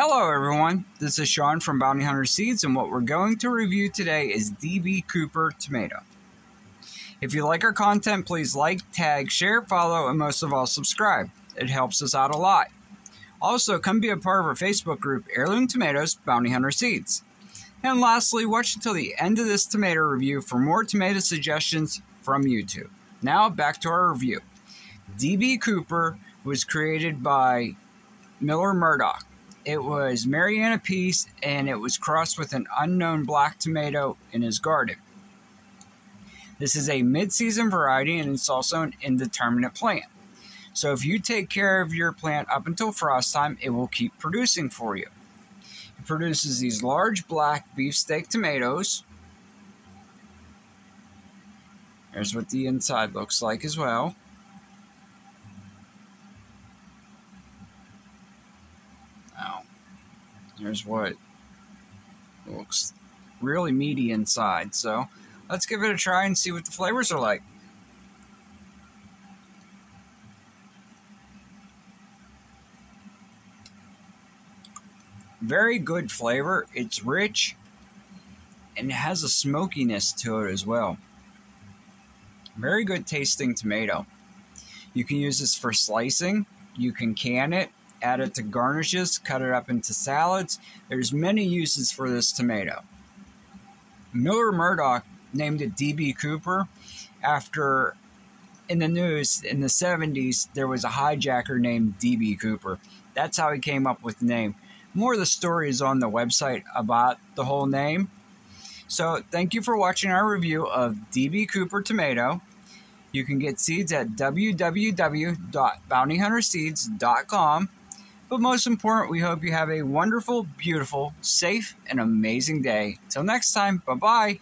Hello everyone, this is Sean from Bounty Hunter Seeds, and what we're going to review today is D.B. Cooper tomato. If you like our content, please like, tag, share, follow, and most of all subscribe. It helps us out a lot. Also, come be a part of our Facebook group, Heirloom Tomatoes, Bounty Hunter Seeds. And lastly, watch until the end of this tomato review for more tomato suggestions from YouTube. Now, back to our review. D.B. Cooper was created by Millard Murdock. It was Mariannas Peace, and it was crossed with an unknown black tomato in his garden. This is a mid-season variety, and it's also an indeterminate plant. So if you take care of your plant up until frost time, it will keep producing for you. It produces these large black beefsteak tomatoes. There's what the inside looks like as well. Here's what it looks really meaty inside. So let's give it a try and see what the flavors are like. Very good flavor. It's rich and it has a smokiness to it as well. Very good tasting tomato. You can use this for slicing. You can can it. Add it to garnishes, cut it up into salads. There's many uses for this tomato. Millard Murdock named it D.B. Cooper after, in the news in the 70s, there was a hijacker named D.B. Cooper. That's how he came up with the name. More of the story is on the website about the whole name. So thank you for watching our review of D.B. Cooper tomato. You can get seeds at www.bountyhunterseeds.com. But most important, we hope you have a wonderful, beautiful, safe, and amazing day. Till next time, bye-bye.